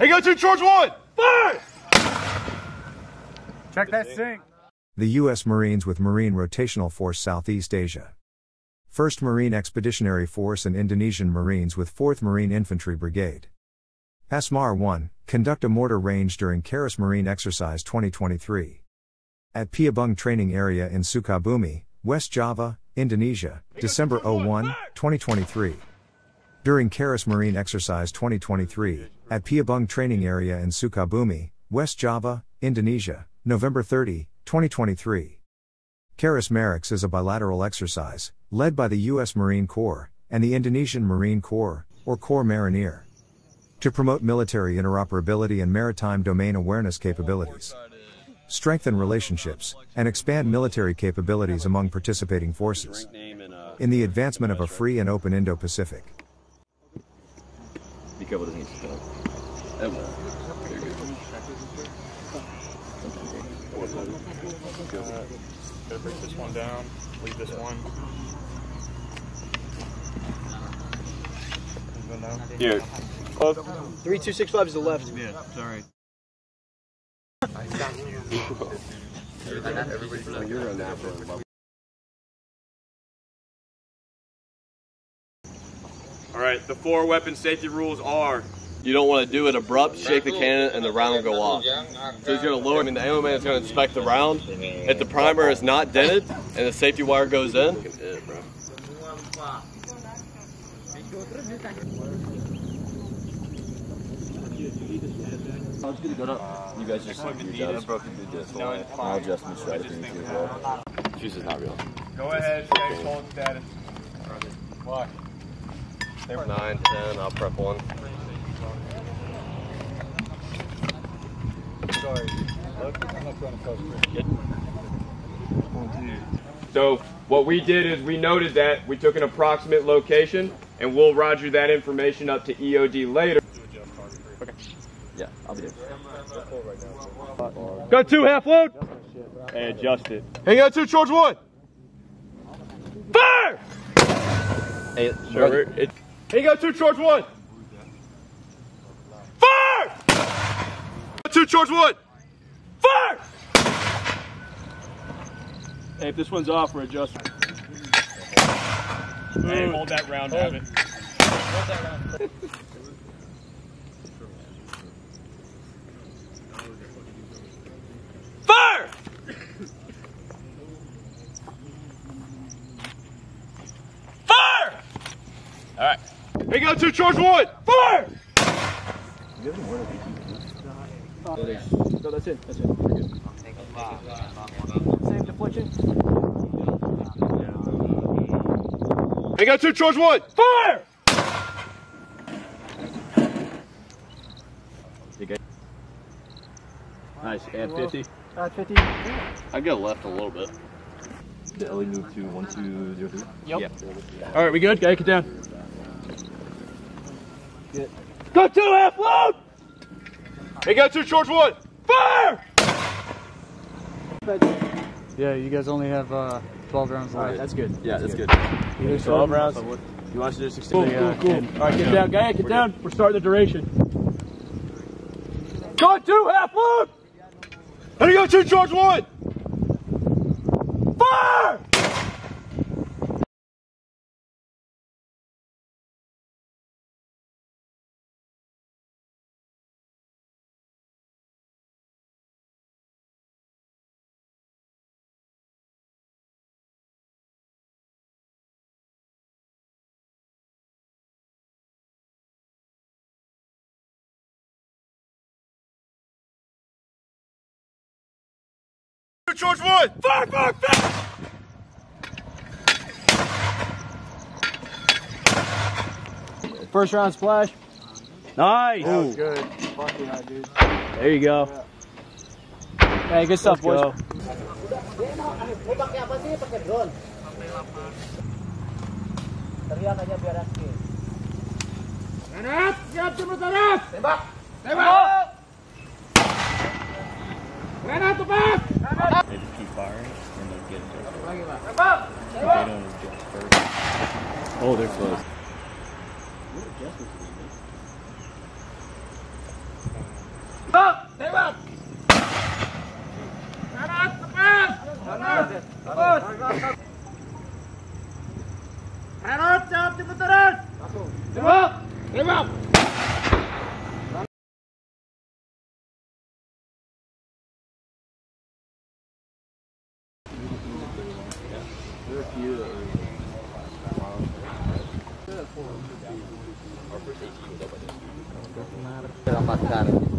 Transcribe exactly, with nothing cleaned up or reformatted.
A K two Charge one! Fire! Check that sink. The U S Marines with Marine Rotational Force Southeast Asia. first Marine Expeditionary Force and Indonesian Marines with fourth Marine Infantry Brigade. Pasmar one, conduct a mortar range during Keris Marine Exercise twenty twenty-three. At Piabung Training Area in Sukabumi, West Java, Indonesia, December first, twenty twenty-three. During Keris Marine Exercise twenty twenty-three, at Piabung Training Area in Sukabumi, West Java, Indonesia, November thirtieth, twenty twenty-three. Keris Marix is a bilateral exercise, led by the U S Marine Corps, and the Indonesian Marine Corps, or Korps Marinir, to promote military interoperability and maritime domain awareness capabilities, strengthen relationships, and expand military capabilities among participating forces, in the advancement of a free and open Indo-Pacific. Be careful, doesn't get shot. Gotta break this one down, leave this one. Here. Close. three two six five is the left. Yeah, sorry. I stopped you. Everybody's when you're on that one. Alright, the four weapon safety rules are: you don't want to do it abrupt, shake the cannon, and the round will go off. So he's going to lower, I mean, the ammo man is going to inspect the round. If the primer is not dented and the safety wire goes in, you guys just do your job. I'll adjust my strategy as well. She's just not real. Go ahead, check hold status. Lock. nine, ten, I'll prep one. So what we did is we noted that we took an approximate location, and we'll roger that information up to E O D later. Okay. Yeah, I'll be there. Got two, half load. Hey, adjust it. Hey, got two, Charge one. Fire! Hey, sure. Hey, got two, Charge one. Two Charge one! Fire! Hey, if this one's off, we're adjusting. Hey, hold that round, David. Hold that round. Fire! Fire! Alright. Hey, got two Charge one! Fire! No, that's it. That's it. We're good. Same deflection. Hey, got two, Charge one. Fire! You good? Nice. Add fifty. Add fifty. I go left a little bit. The Ellie move to one two zero three. Yep. Yeah. All right, we good? Gotta get down. Good. Go two half load. Hey, got two, Charge one! Fire! Yeah, you guys only have uh, twelve rounds left. Right, that's good. Yeah, that's, that's good. good. You do twelve rounds. So you want to do sixteen? Cool, cool, cool. And, all right, get down, guy. Get down. We're starting the duration. Go two, half loop. Hey, got two, Charge one! Fire! Charge one! Fire! Fire! Fire! First round splash. Nice! That was good. Fucking high, dude. There you go. Yeah. Hey, good stuff, boys. They just keep firing and they'll get into it. They don't adjust first. Oh, they're close. What adjustments do you make? Veteran. Siap. Siap. Rapatkan.